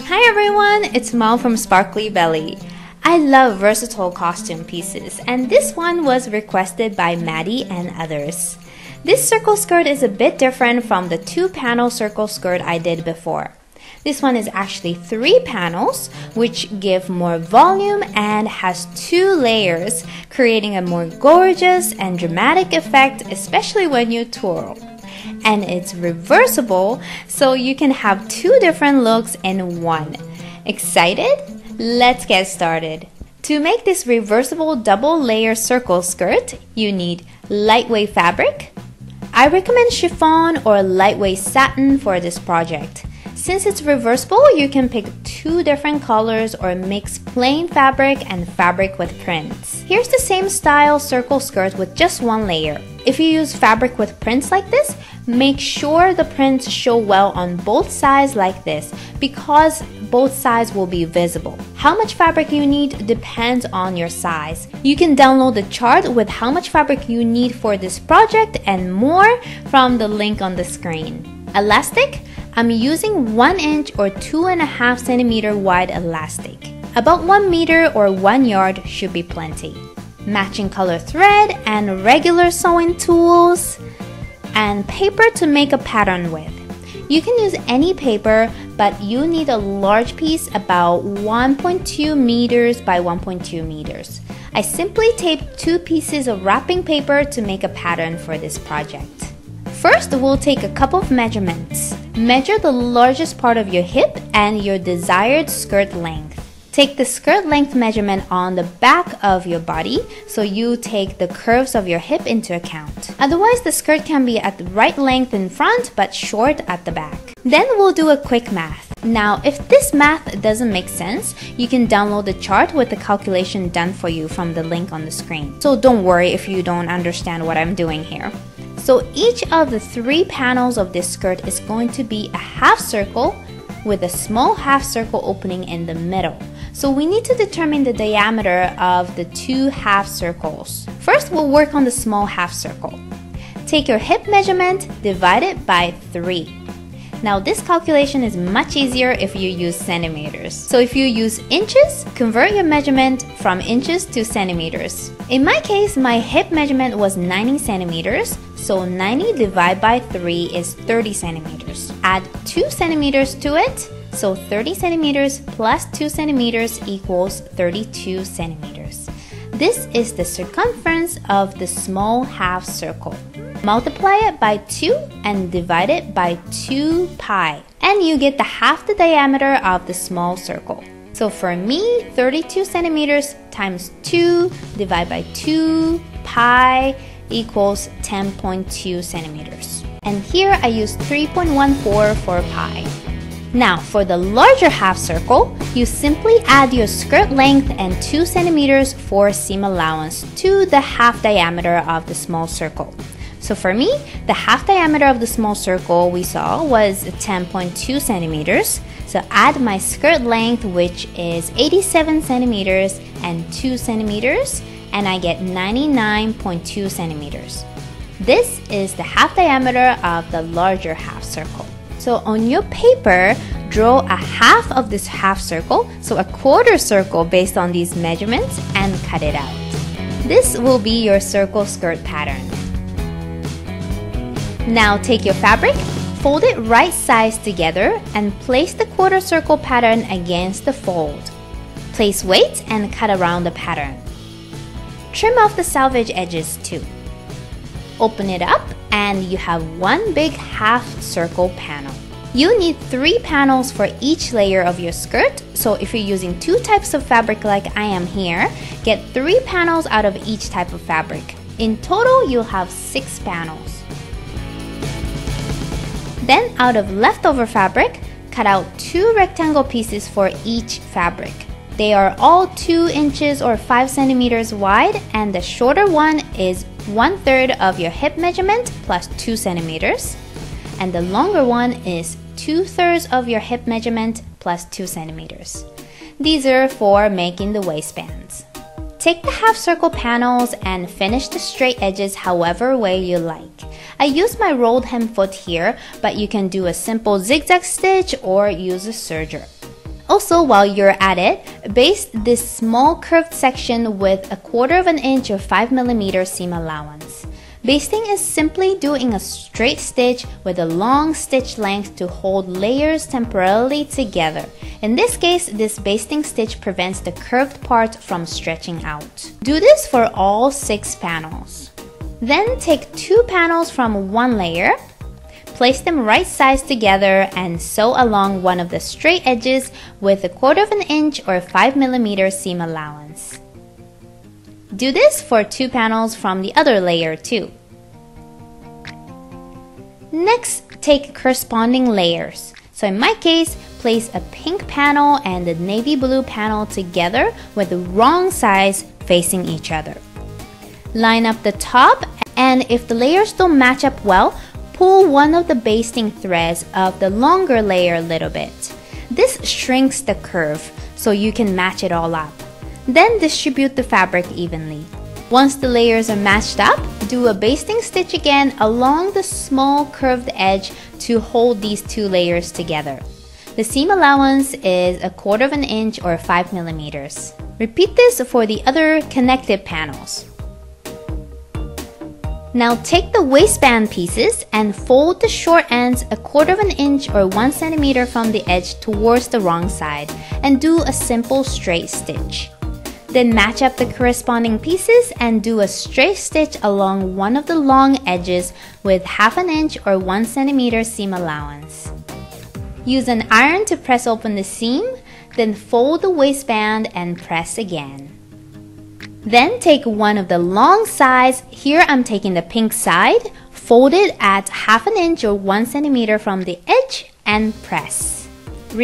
Hi everyone, it's Mao from Sparkly Belly. I love versatile costume pieces, and this one was requested by Maddie and others. This circle skirt is a bit different from the 2-panel circle skirt I did before. This one is actually 3 panels, which give more volume and has 2 layers, creating a more gorgeous and dramatic effect, especially when you twirl. And it's reversible, so you can have 2 different looks in one. Excited? Let's get started. To make this reversible double layer circle skirt, you need lightweight fabric. I recommend chiffon or lightweight satin for this project. Since it's reversible, you can pick 2 different colors or mix plain fabric and fabric with prints. Here's the same style circle skirt with just 1 layer. If you use fabric with prints like this, make sure the prints show well on both sides like this, because both sides will be visible. How much fabric you need depends on your size. You can download the chart with how much fabric you need for this project and more from the link on the screen. Elastic? I'm using 1 inch or 2.5 centimeter wide elastic. About 1 meter or 1 yard should be plenty. Matching color thread and regular sewing tools and paper to make a pattern with. You can use any paper, but you need a large piece about 1.2 meters by 1.2 meters. I simply taped 2 pieces of wrapping paper to make a pattern for this project. First, we'll take a couple of measurements. Measure the largest part of your hip and your desired skirt length. Take the skirt length measurement on the back of your body, so you take the curves of your hip into account. Otherwise, the skirt can be at the right length in front but short at the back. Then we'll do a quick math. Now, if this math doesn't make sense, you can download the chart with the calculation done for you from the link on the screen. So don't worry if you don't understand what I'm doing here. So each of the 3 panels of this skirt is going to be a half circle with a small half circle opening in the middle. So we need to determine the diameter of the 2 half circles. First, we'll work on the small half circle. Take your hip measurement, divide it by 3. Now this calculation is much easier if you use centimeters. So if you use inches, convert your measurement from inches to centimeters. In my case, my hip measurement was 90 centimeters, so 90 divided by 3 is 30 centimeters. Add 2 centimeters to it, so 30 centimeters plus 2 centimeters equals 32 centimeters. This is the circumference of the small half circle. Multiply it by 2 and divide it by 2 pi, and you get the half the diameter of the small circle. So for me, 32 centimeters times 2 divided by 2 pi equals 10.2 centimeters. And here I use 3.14 for pi. Now for the larger half circle, you simply add your skirt length and 2 centimeters for seam allowance to the half diameter of the small circle. So for me, the half diameter of the small circle we saw was 10.2 centimeters. So add my skirt length, which is 87 centimeters and 2 centimeters, and I get 99.2 centimeters. This is the half diameter of the larger half circle. So on your paper, draw a half of this half circle, so a quarter circle based on these measurements, and cut it out. This will be your circle skirt pattern. Now take your fabric, fold it right sides together, and place the quarter circle pattern against the fold. Place weights and cut around the pattern. Trim off the selvage edges too. Open it up and you have one big half circle panel. You need 3 panels for each layer of your skirt, so if you're using 2 types of fabric like I am here, get 3 panels out of each type of fabric. In total, you'll have 6 panels. Then out of leftover fabric, cut out 2 rectangle pieces for each fabric. They are all 2 inches or 5 centimeters wide, and the shorter one is 1/3 of your hip measurement plus 2 centimeters, and the longer one is 2/3 of your hip measurement plus 2 centimeters. These are for making the waistbands. Take the half circle panels and finish the straight edges however way you like. I use my rolled hem foot here, but you can do a simple zigzag stitch or use a serger. Also, while you're at it, baste this small curved section with 1/4 inch or 5mm seam allowance. Basting is simply doing a straight stitch with a long stitch length to hold layers temporarily together. In this case, this basting stitch prevents the curved part from stretching out. Do this for all 6 panels. Then take 2 panels from one layer, place them right sides together and sew along one of the straight edges with 1/4 inch or 5mm seam allowance. Do this for 2 panels from the other layer too. Next, take corresponding layers. So in my case, place a pink panel and a navy blue panel together with the wrong sides facing each other. Line up the top, and if the layers don't match up well, pull one of the basting threads of the longer layer a little bit. This shrinks the curve so you can match it all up. Then distribute the fabric evenly. Once the layers are matched up, do a basting stitch again along the small curved edge to hold these 2 layers together. The seam allowance is 1/4 inch or 5mm. Repeat this for the other connected panels. Now take the waistband pieces and fold the short ends 1/4 inch or 1cm from the edge towards the wrong side and do a simple straight stitch. Then match up the corresponding pieces and do a straight stitch along one of the long edges with 1/2 inch or 1cm seam allowance. Use an iron to press open the seam, then fold the waistband and press again. Then take one of the long sides, here I'm taking the pink side, fold it at 1/2 inch or 1cm from the edge and press.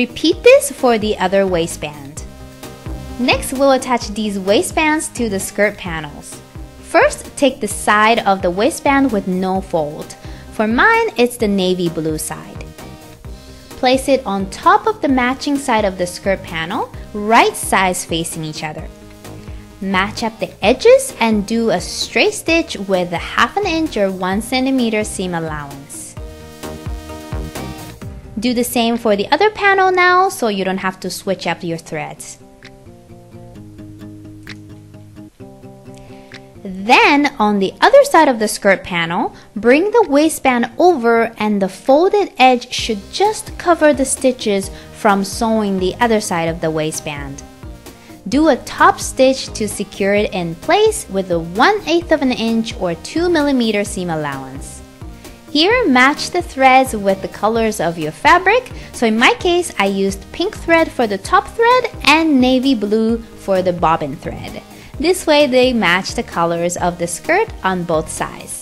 Repeat this for the other waistband. Next, we'll attach these waistbands to the skirt panels. First, take the side of the waistband with no fold. For mine, it's the navy blue side. Place it on top of the matching side of the skirt panel, right sides facing each other. Match up the edges and do a straight stitch with 1/2 inch or 1cm seam allowance. Do the same for the other panel now, so you don't have to switch up your threads. Then, on the other side of the skirt panel, bring the waistband over and the folded edge should just cover the stitches from sewing the other side of the waistband. Do a top stitch to secure it in place with a 1/8 inch or 2mm seam allowance. Here, match the threads with the colors of your fabric, so in my case, I used pink thread for the top thread and navy blue for the bobbin thread. This way they match the colors of the skirt on both sides.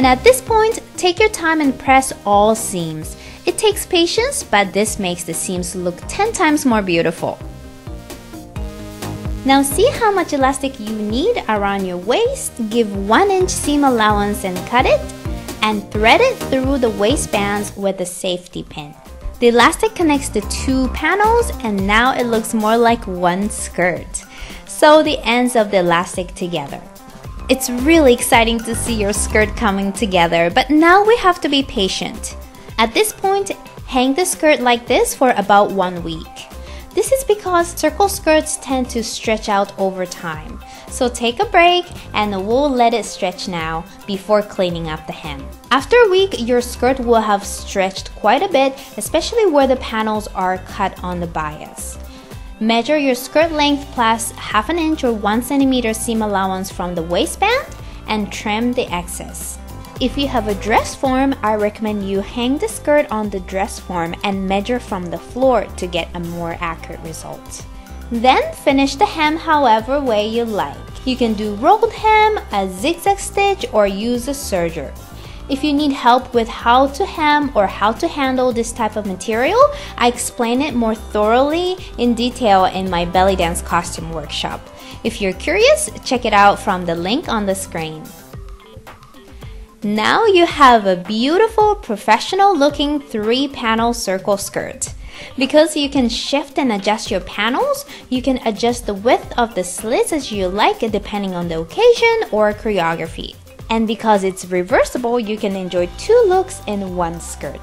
And at this point, take your time and press all seams. It takes patience, but this makes the seams look 10 times more beautiful. Now see how much elastic you need around your waist, give 1 inch seam allowance and cut it, and thread it through the waistbands with a safety pin. The elastic connects the 2 panels and now it looks more like one skirt. Sew the ends of the elastic together. It's really exciting to see your skirt coming together, but now we have to be patient. At this point, hang the skirt like this for about 1 week. This is because circle skirts tend to stretch out over time. So take a break and we'll let it stretch now before cleaning up the hem. After a week, your skirt will have stretched quite a bit, especially where the panels are cut on the bias. Measure your skirt length plus 1/2 inch or 1cm seam allowance from the waistband and trim the excess. If you have a dress form, I recommend you hang the skirt on the dress form and measure from the floor to get a more accurate result. Then finish the hem however way you like. You can do rolled hem, a zigzag stitch, or use a serger. If you need help with how to hem or how to handle this type of material, I explain it more thoroughly in detail in my belly dance costume workshop. If you're curious, check it out from the link on the screen. Now you have a beautiful, professional looking 3-panel circle skirt. Because you can shift and adjust your panels, you can adjust the width of the slits as you like depending on the occasion or choreography. And because it's reversible, you can enjoy two looks in one skirt.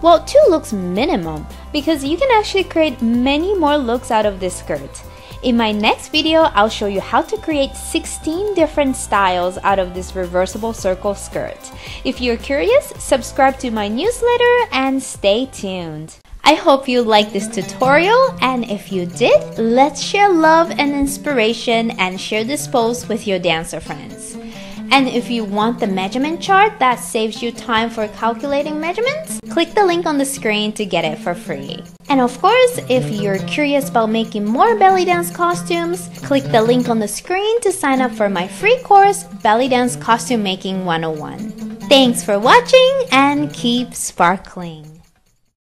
Well, two looks minimum, because you can actually create many more looks out of this skirt. In my next video, I'll show you how to create 16 different styles out of this reversible circle skirt. If you're curious, subscribe to my newsletter and stay tuned. I hope you liked this tutorial, and if you did, let's share love and inspiration and share this post with your dancer friends. And if you want the measurement chart that saves you time for calculating measurements, click the link on the screen to get it for free. And of course, if you're curious about making more belly dance costumes, click the link on the screen to sign up for my free course, Belly Dance Costume Making 101. Thanks for watching and keep sparkling!